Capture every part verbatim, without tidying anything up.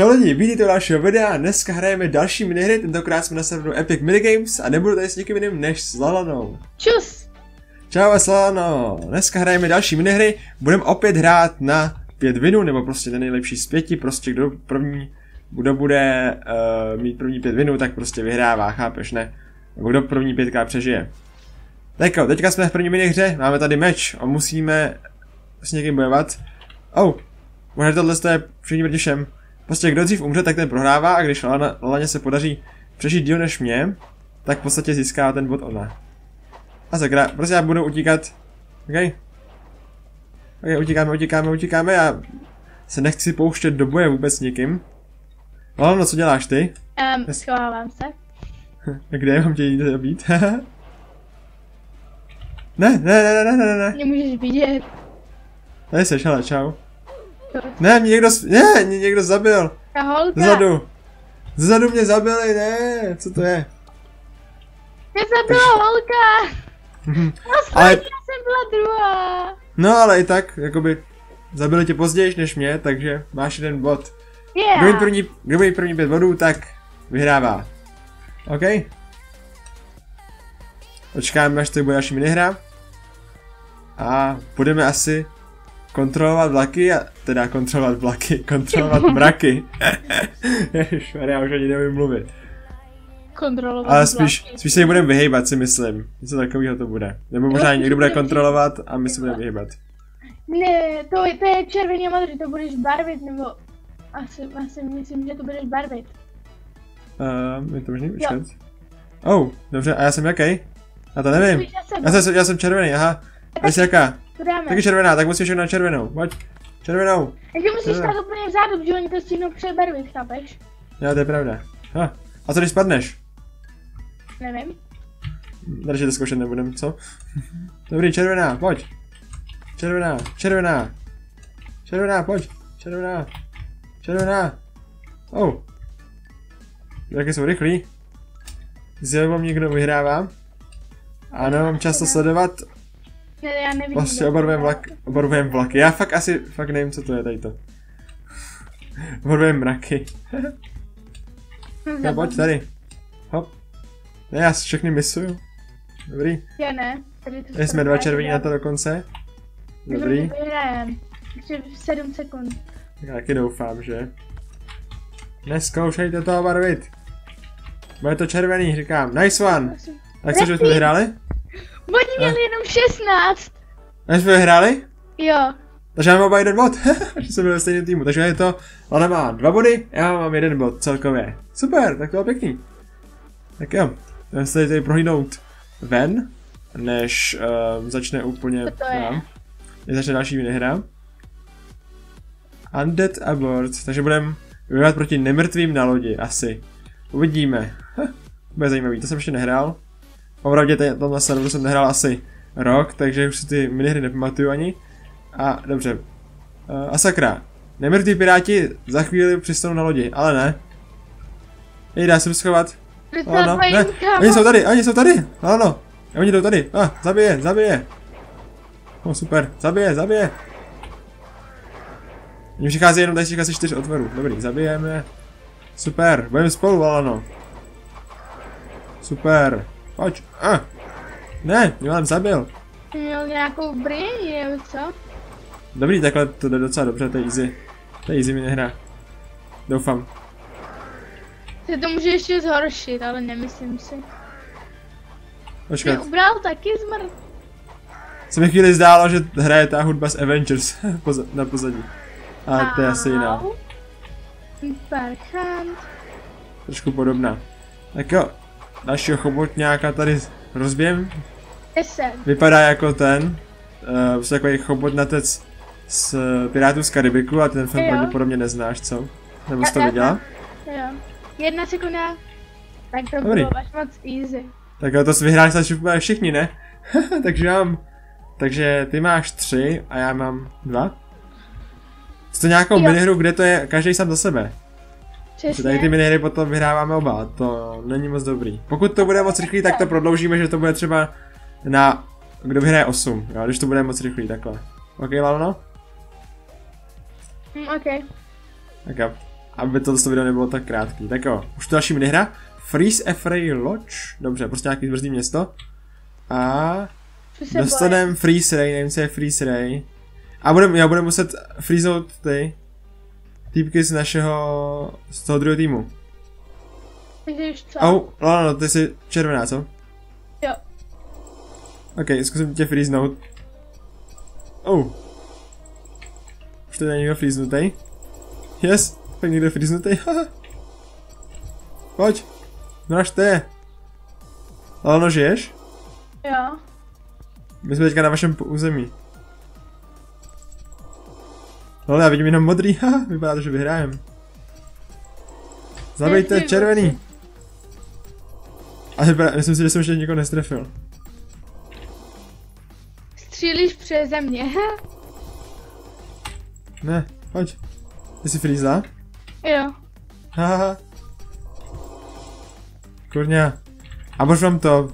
Čau lidi, vidíte u dalšího videa, dneska hrajeme další minihry, tentokrát jsme na serveru Epic Minigames a nebudu tady s nikým jiným než s Lalanou. Čus! Čau a Lalano, dneska hrajeme další minihry, budeme opět hrát na pět vinů, nebo prostě ten nejlepší z pěti, prostě kdo první, kdo bude uh, mít první pět vinů, tak prostě vyhrává, chápeš, ne? Kdo první pětkrát přežije. Tak jo, teďka jsme v první minihře, máme tady meč a musíme s někým bojovat. Oh, možná tohle je všichni proti všem. Prostě kdo dřív umře, tak ten prohrává a když Lalaně Lala se podaří přežít díl než mě, tak v podstatě získá ten bod ona. A sakra, prostě já budu utíkat. OK. OK, utíkáme, utíkáme, utíkáme, já se nechci pouštět do boje vůbec s nikým. Lalano, co děláš ty? Um, Nes... Schovávám se. Kde mám tě jít dobít? Ne, ne, ne, ne, ne, ne. Nemůžeš vidět. Tady seš, hele, čau. Ne, mě někdo, ne, mě někdo zabil. Ta holka. Zadu. Zadu mě zabili, ne, co to je? Mě zabila Tež... holka. No, ale... já jsem byla druhá. No, ale i tak, jakoby, zabili tě později než mě, takže máš jeden bod. Yeah. Kdo, první, kdo bude první pět bodů, tak vyhrává. OK. Počkáme, až to bude naši minihra. A budeme asi kontrolovat vlaky a... teda kontrolovat vlaky, kontrolovat mraky. Ježišmarja, už ani nevím mluvit. Kontrolovat Ale spíš, spíš se jim budeme vyhejbat, si myslím. Něco takového to bude. Nebo možná někdo bude kontrolovat a my se budeme vyhejbat. Ne, to, to je červený a modrý, to budeš barvit, nebo... Asi, asi myslím, že to budeš barvit. Ehm, uh, je to možný? Počkat. Oh, dobře, a já jsem jaký? Já to nevím. Já jsem, já jsem červený, aha. A ty jsi jaká? Taky červená, tak musíš jít na červenou, pojď. Červenou. Takže musíš tak úplně vzadu, protože oni to stihnou přebarvit, chápeš? Jo, to je pravda. Ha. A co když spadneš? Nevím. Takže to zkoušet nebudem, co? Dobrý, červená, pojď. Červená, červená. Červená, pojď. Červená. Červená. Oh. Jaké jsou rychlí. Zjevilo mě, kdo vyhrává. Ano, mám často sledovat. Ne, já nevím. Vlastně obarvujem vlak, obarvujem vlaky. Já fakt asi, fakt nevím, co to je tady to. Obarvujem mraky. No pojď tady. Hop. Ne, já všechny misuju. Dobrý. Já ne. Tady to jsme dva červení na to dokonce. Dobrý. Takže sedm sekund. Tak já taky doufám, že? Neskoušejte to barvit. Bude to červený, říkám. Nice one. Tak co, že jsme vyhráli? Oni měli a... jenom šestnáct. A jsme vyhráli? Jo. Takže máme oba jeden bod, že jsme byli ve stejném týmu, takže je to, Lana má dva body, já mám jeden bod celkově. Super, tak to bylo pěkný. Tak jo, jdeme se tady prohlídnout ven, než um, začne úplně to to nám. Je? Začne další minihra. Undead Abort, takže budeme bojovat proti nemrtvým na lodi, asi. Uvidíme. Bude zajímavý, to jsem ještě nehrál. Opravdu tam na serveru jsem nehrál asi rok, takže už si ty minihry nepamatuju ani. A dobře. A sakra. Nemrtví piráti za chvíli přistanou na lodi, ale ne. Ej, dá se schovat. No, no, ne. Oni jsou tady, oni jsou tady. Ano, oni jdou tady. Ah, zabije, zabije. No, super, zabije, zabije. Mně přichází jenom tady asi čtyři otvorů. Dobrý, zabijeme. Super, budeme spolu, ano. Super. Pojď, a! Ah. Ne, mě vám zabil. Ty měl nějakou brýli, nebo co? Dobrý, takhle to jde docela dobře, to je easy. To je easy minihra. Doufám. Se to může ještě zhoršit, ale nemyslím si. Počkat. Ty ubral taky zmrt. Se mi chvíli zdálo, že hraje ta hudba z Avengers na pozadí. Ale to je asi jiná. Trošku podobná. Tak jo. Dalšího chobotňáka tady rozbijem. Vypadá jako ten, uh, takový chobotnatec z Pirátů z Karibiku a ten film pravděpodobně neznáš, co? Nebo jsi to viděla? Jo. Jedna sekunda, tak to Dobrý. Bylo až moc easy. Tak jo, to jsi vyhráli všichni, ne? Takže mám, takže ty máš tři a já mám dva. Jsi to nějakou jo. minihru, kde to je každý sám za sebe? Přesně. Tady ty minihry potom vyhráváme oba, to není moc dobrý. Pokud to bude moc rychlý, tak to prodloužíme, že to bude třeba na... Kdo vyhraje osm, jo, když to bude moc rychlý, takhle. OK, Lalano? Mm, OK. Tak jo. aby to video nebylo tak krátký. Tak jo, už to další minihra. Freeze Ray Lodge. Dobře, prostě nějaký zbrzdí město. A dostaneme Freeze Ray, nevím, co je Freeze Ray. A budem, já budeme muset freezout ty týpky z našeho, z toho druhého týmu. Au, oh, no, no, ty jsi červená, co? Jo. Ok, zkusím tě freeznout. Oh. Už tady je někdo freeznutej. Yes, tak někdo freeznutej, haha. Pojď, no až to je. Lalano, žiješ? Jo. My jsme teďka na vašem území. Ale já vidím jenom modrý, haha, vypadá to, že vyhrájem. Zabijte, červený! Ale myslím si, že jsem ještě někoho nestrefil. Střílíš přeze mě. Ne, pojď. Ty jsi frýzla? Jo. Haha. Kurňa. A možná vám to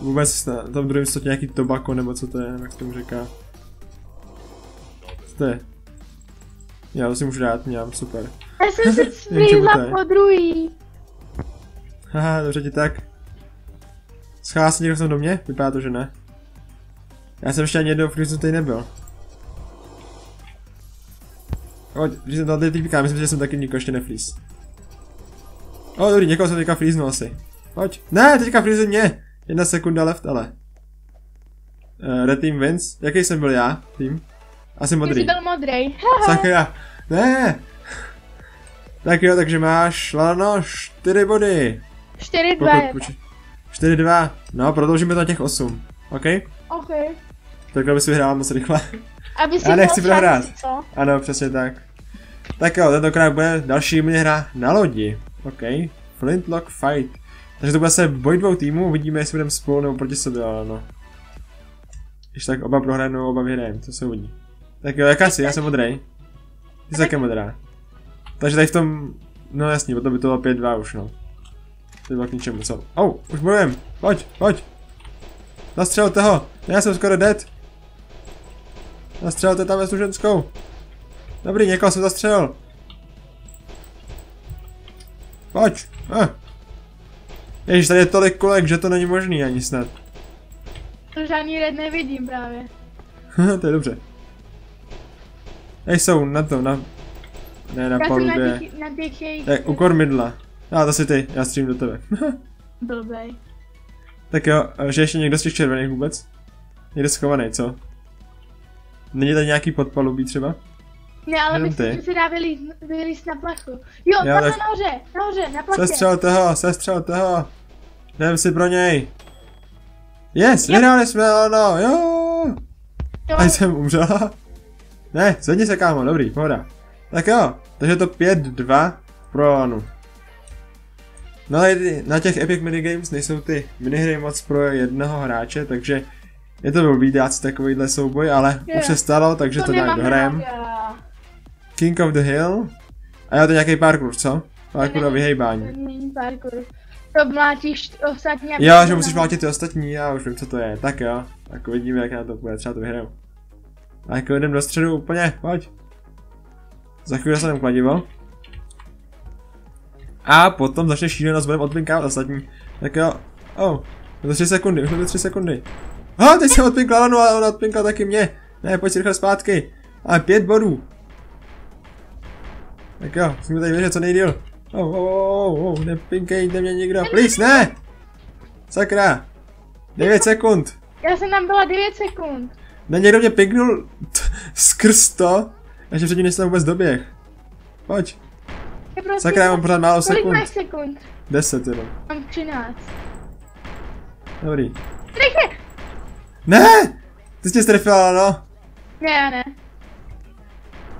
vůbec na tom druhém stotě nějaký tobako, nebo co to je, jak se tomu říká. Co to je? Já to si můžu dát, mělám, super. Já jsem se splýzla po druhý. Haha, dobře ti tak. Schází se někdo sem do mě? Vypadá to, že ne. Já jsem ještě ani jednoho friznutej nebyl. O, když jsem tady týpíka, myslím, že jsem taky nikoho ještě nefrýz. O, dobrý, někoho jsem teďka frýznul asi. Pojď. Ne, teďka frýzli mě. Jedna sekunda left, ale. Uh, red team wins. Jaký jsem byl já? Tým? Asi modrý. Ty jsi byl modrý. Sakra. Ne. Tak jo, takže máš, Lano, čtyři body. čtyři dva. čtyři dva. No, prodloužíme to na těch osm. OK? OK. Takhle bys vyhrál moc rychle. Aby si já nechci prohrát. Ano, přesně tak. Tak jo, tentokrát bude další minihra na lodi. OK. Flintlock Fight. Takže to bude se boj dvou týmů, uvidíme, jestli budeme spolu nebo proti sobě, Lano. Když tak oba prohrajeme nebo oba vyhrajeme, to se uvidí. Tak jo, jaká jsi? Já jsem modrej. Ty jsi také modrá. Takže tady v tom, no jasně, potom by to bylo pět dva už, no. To bylo k ničemu, co? Au, už bojujem, pojď, pojď. Nastřelte ho, já jsem skoro dead. Nastřelte tam tu ženskou. Dobrý, někoho jsem zastřelil. Pojď, eh. Ježiš, tady je tolik kulek, že to není možný ani snad. To žádný red nevidím právě. To je dobře. Ej, jsou na to, na... Ne, na palubě. Tak, u kormidla. A to si ty, já střím do tebe. Blbej. Tak jo, že ještě někdo z těch červených vůbec? Někdo schovaný, co? Není tady nějaký podpalubí třeba? Ne, ale myslím, že se dá vylíst na plachu. Jo, tam tak... nahoře, nahoře, na plachu. Sestřel toho, sestřel toho. Jdem si pro něj. Yes, vyhráli jsme, no, jo. To... Až jsem umřela. Ne, zvedni se, kámo, dobrý, pohoda. Tak jo, takže to pět dva pro Lanu. No ale na těch Epic Minigames nejsou ty minihry moc pro jednoho hráče, takže je to blbý dát si takovýhle souboj, ale je. Už se stalo, takže to, to nějak dohrajem. King of the Hill. A já to nějaký parkour, co? Parkour a vyhejbání. To mlátíš ostatní. Jo, že musíš mlátit ty ostatní, já už vím, co to je. Tak jo, tak uvidíme, jak na to bude, třeba to vyhrajem. Tak jdem do středu úplně, pojď. Za chvíli se tam kladivo. A potom začne šílenost, budeme odpinkávat ostatní. Tak jo, oh, to tři sekundy, už to tři sekundy. Ha, oh, teď jsem odpinkla Lanu, ale ona odpinkla taky mě. Ne, pojď si rychle zpátky. Ale pět bodů. Tak jo, musíme tady věřit co nejdýl. Oh, oh, oh, oh, nepinkejte mě nikdo, please, ne! Sakra. devět sekund. Já jsem tam byla devět sekund. Ne, někdo mě pinknul skrz to. Ještě předtím nejsem vůbec doběh. Pojď. Sakra, já mám pořád málo sekund. Kolik máš sekund? deset jenom. Mám třináct. Dobrý. Rychle! Ne! Ty jsi tě strefila, no? Ne, já ne.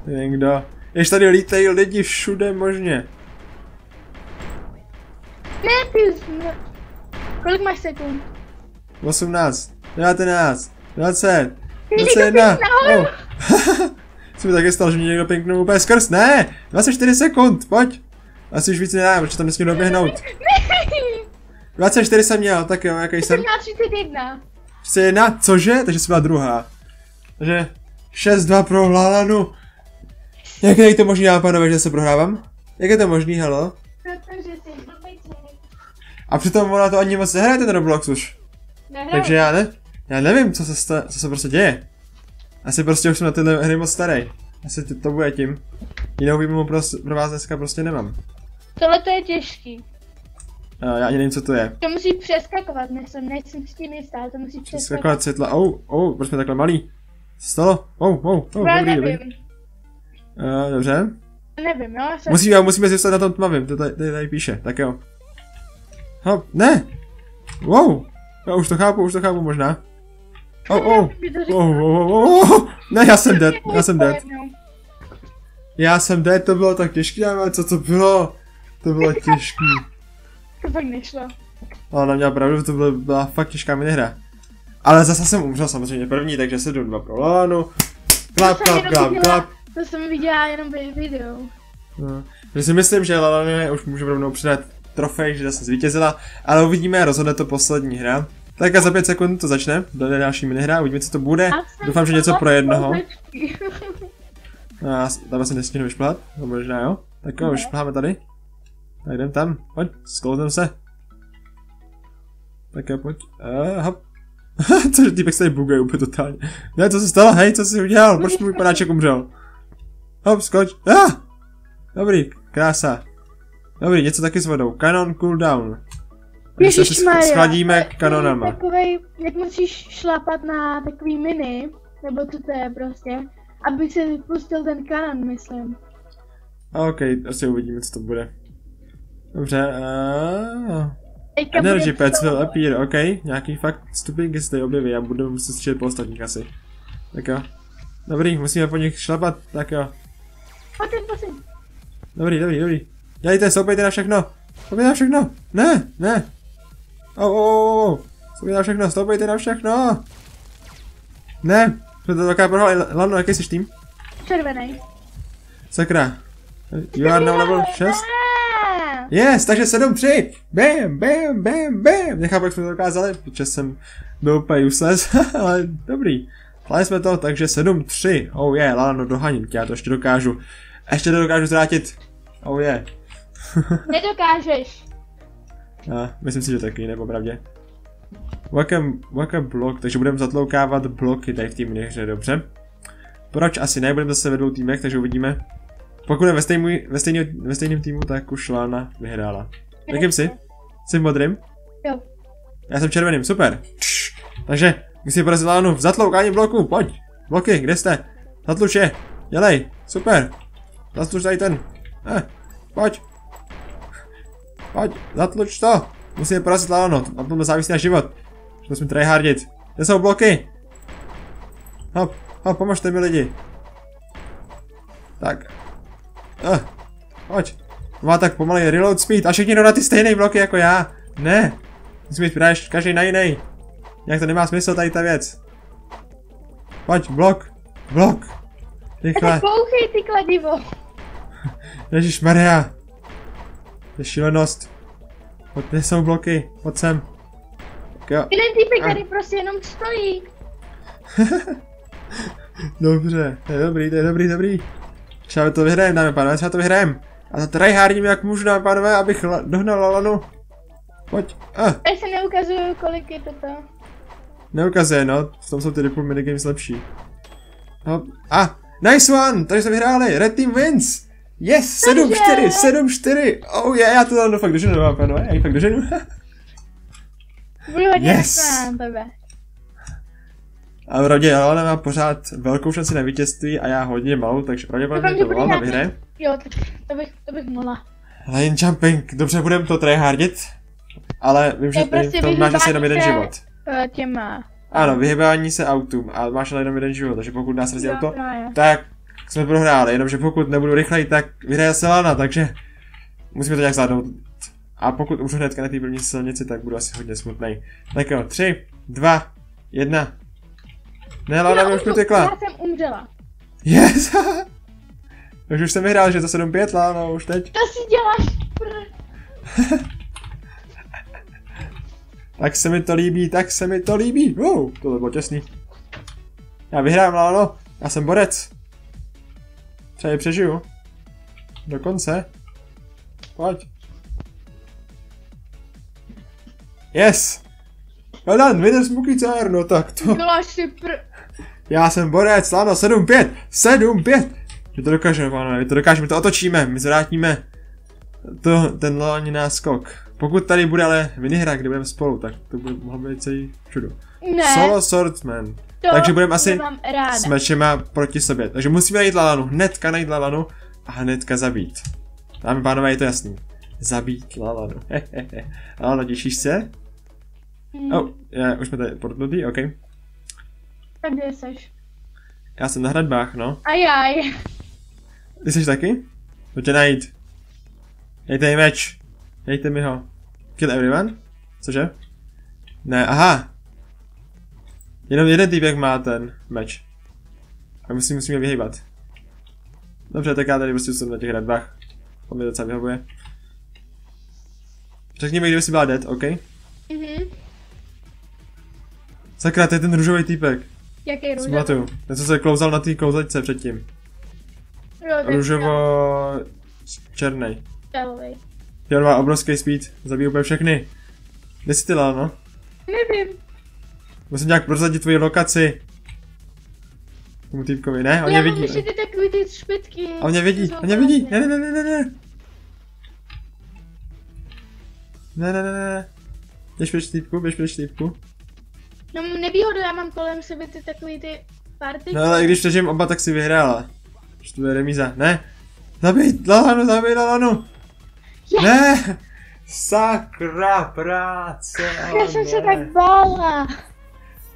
Někdo. Ještě tady lítají lidi všude možně. Ne, ty jsi... Kolik máš sekund? osmnáct. devatenáct. dvacet. dvacet jedna. Co mi taky stalo, že mě někdo pinknul úplně skrz, ne! dvacet čtyři sekund, pojď! Asi už víc nedám, protože tam nesmím doběhnout. dvacet čtyři jsem měl, tak jo, jaký jsem? třicet jedna. třicet jedna, cože? Takže jsi byla druhá. Takže šest dva pro Lalanu. Jak je to možný, já, pánové, že se prohrávám? Jak je to možný, halo? Protože jsi blbeček. A přitom ona to ani moc nehraje, ten Roblox už. Nehraju. Takže já ne, já nevím, co se, sta, co se prostě děje. Asi prostě už jsem na tyhle hry moc starý. Asi to bude tím. Jinou výmluvu pro, pro vás dneska prostě nemám. Tohle to je těžký. No, já ani nevím, co to je. To musí přeskakovat, nejsem, nejsem s tím jistá, to musí přeskakovat. Přeskakovat světla, ou, oh, ou, oh, proč jsme takhle malý? Co se stalo? Ou, oh, ou, oh, ou, oh, dobrý, nevím. Dobrý. Uh, dobře. Nevím, jo. Jsem... Musí, jo, musíme zjistit na tom tmavým, to tady, tady, tady píše, tak jo. Hop, ne! Wow! Já už to chápu, už to chápu možná. Oh, oh, oh, oh, oh, oh. Ne, já jsem dead, já jsem dead. Já jsem dead, to bylo tak těžké, ale co to bylo? To bylo těžké. To fakt nešlo. No, ona měla pravdu, to byla, byla fakt těžká minihra. Ale zase jsem umřel samozřejmě první, takže sedm dva pro Lalanu. Klap, klap, klap, klap. To jsem viděla jenom ve videu. No, že si myslím, že Lalana už může rovnou přidat trofej, že zase zvítězila, ale uvidíme, rozhodne to poslední hra. Tak a za pět sekund to začne, dojde další minihra, uvidíme, co to bude. Doufám, že něco pro jednoho. A tam se nestihnu vyšplhat, to možná jo. Tak jo, vyšplháme tady. Tak jdem tam, pojď, sklouznem se. Tak jo, pojď, uh, hop. Cože, týpek se tady buguje úplně totálně. Ne, co se stalo, hej, co jsi udělal, proč můj panáček umřel? Hop, skoč, ah! Dobrý, krása. Dobrý, něco taky s vodou, kanon cooldown. Ježišmarja, schladíme kanonama. Takovej, jak musíš šlapat na takový mini, nebo co to je prostě, aby se vypustil ten kanon, myslím. Ok, asi uvidíme, co to bude. Dobře, aaaaaah. Energy pets will appear, ok, nějaký fakt stupinky se tady objeví, já budu muset střílet po ostatních asi. Tak jo. Dobrý, musíme po nich šlapat, tak jo. Potím, potím. Dobrý, dobrý, dobrý. Dělejte, soupejte na všechno. Soupejte na všechno, ne, ne. Oh, oh, oh, soupejte na všechno, soupejte na všechno. Ne, to je taková prohla, Lano, jaký jsi tým? Červený. Sakra. You are now level šest. Yes, takže sedm tři! Bam, bam, bam, bam! Nechápu, jak jsme to dokázali, protože jsem byl úplně useless, ale dobrý. Dali jsme to, takže sedm tři. Oh je, yeah, Lalano, dohaním tě, já to ještě dokážu. Ještě to dokážu zvrátit. Oh je. Yeah. Nedokážeš. Já, myslím si, že taky, nebo pravdě. Welcome, welcome block, takže budeme zatloukávat bloky tady v té minihře, dobře. Proč asi ne, budeme zase ve dvou týmech, takže uvidíme. Pokud je ve, stejný, ve, stejný, ve stejným týmu, tak už Lana vyhrála. Jakým jsi? Jsi v modrým? Jo. Já jsem červeným, super. Takže musím porazit Lanu v zatloukání bloku, pojď. Bloky, kde jste? Zatluč je, dělej, super. Zatluč tady ten. Eh, pojď. Pojď, zatluč to. Musíme porazit Lanu, na tom závisí na život. Musím tryhardit. Kde jsou bloky? Hop, hop, pomožte mi lidi. Tak. Uh, pojď. Má tak pomalý reload speed a všichni jdou na ty stejné bloky jako já. Ne. Musím být práš, každý na jiný. Jak to nemá smysl tady ta věc. Pojď, blok. Blok. Rychle. Pouchej ty kladivo. Ježišmarja. To je šílenost. Kde jsou bloky? Pojď sem. Jeden týpek tady prostě jenom stojí. Dobře, to je dobrý, to je dobrý, dobrý. Třeba to vyhrajeme, dáme pánové, třeba to vyhrajeme. A to tryhardím jak můžu, dáme pánové, abych dohnal Lalanu. Pojď. Ah. Tady se neukazuju, kolik je toto. Neukazuje, no, v tom jsou ty Ripple Minigames lepší. Hop. A, ah. Nice one, tady jsme vyhráli, Red Team wins. Yes, sedm čtyři, sedm čtyři. Oh je, yeah, já to Lalanu fakt doženu, dáme pánové, já ji fakt doženu. Budu hodně yes. Na tebe. A v rodě Lalana má pořád velkou šanci na vítězství a já hodně malou, takže pravděpodobně to Lalana vyhraje. Jo, tak to bych, to bych mohla. Line jumping, dobře, budeme to tryhardit, ale vím, že prostě to máš asi jenom jeden život. Těma. Ano, vyhybání se autům a máš jenom jeden život, takže pokud nás srazí auto, právě. Tak jsme prohráli, jenomže pokud nebudu rychleji, tak vyhraje se Lalana, takže musíme to nějak zvládnout. A pokud umřu hnedka na té první silnici, tak budu asi hodně smutnej. Tak jo, tři, dva, jedna. Ne, Lana mi už utekla. Já jsem umřela. Yes! Takže už jsem vyhrál, že to sedm pět, Lano, už teď. To si děláš prd. Tak se mi to líbí, tak se mi to líbí. Wow, tohle bylo těsný. Já vyhrám, Lano, já jsem borec. Třeba je přežiju. Dokonce. Pojď. Yes! Hledan, vyjde smuký cer, no tak to. Já jsem borec, Lano, sedm pět, sedm pět. My to dokážeme, pánové, my to dokážeme, to otočíme, my zvrátíme to, ten Lalani náskok. Pokud tady bude ale minihra, kde budeme spolu, tak to bude, mohlo být celý čudo. Ne. Solo Swordsman. To takže budeme asi s mečema proti sobě. Takže musíme najít Lalanu, hnedka najít Lalanu a hnedka zabít. Dámy pánové, je to jasný. Zabít Lalanu. Lalano, těšíš se? Hmm. Oh, já, už jsme tady portnutý, ok. Kde seš? Já jsem na hradbách, no. Ajaj. Ty jsi taky? Jdu tě najít. Dejte mi meč. Dejte mi ho. Kill everyone? Cože? Ne, aha. Jenom jeden týpek má ten meč. A musím, musím je vyhýbat. Dobře, tak já tady prostě jsem na těch hradbách. To mě docela vyhovuje. Řekni mi, kdyby jsi byla dead, ok? Mhm. Sakra, to je ten růžový týpek. Jaký růžový? Ten, co se klouzal na té klouzačce předtím. Růžovo... černý. Černý. Ten má obrovský speed, zabíjí úplně všechny. Kde jsi ty, Lano? Nevím. Musím nějak prozadit tvoji lokaci. Tomu týpkovi, ne? On mě vidí. Já mám ty takový ty špitky. On mě vidí, on mě vidí, ne, ne, ne, ne, ne, ne. Ne, ne, ne, ne. Běž pryč týpku, běž pryč týpku. No nevýhoda, já mám kolem sebe ty takový ty party. No ale když přežijeme oba, tak si vyhrála. Už to je remíza, ne? Zabij Lalanu, zabij Lalanu! Yes. Ne! Sakra práce! Já jsem se tak bála!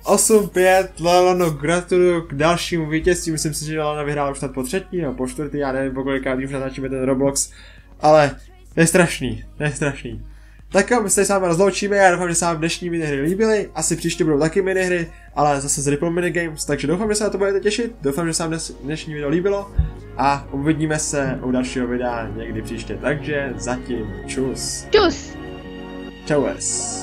osm pět, Lalano, gratuluju k dalšímu vítězství. Myslím si, že Lalana vyhrála už snad po třetí nebo po čtvrtý, já nevím po kolikátý už natáčíme ten Roblox. Ale to je strašný, to je strašný. Tak my se s vámi rozloučíme, já doufám, že se vám dnešní minihry líbily, asi příště budou taky minihry, ale zase z Ripple Minigames, takže doufám, že se na to budete těšit, doufám, že se vám dnešní video líbilo a uvidíme se u dalšího videa někdy příště, takže zatím čus. Čus. Čaues.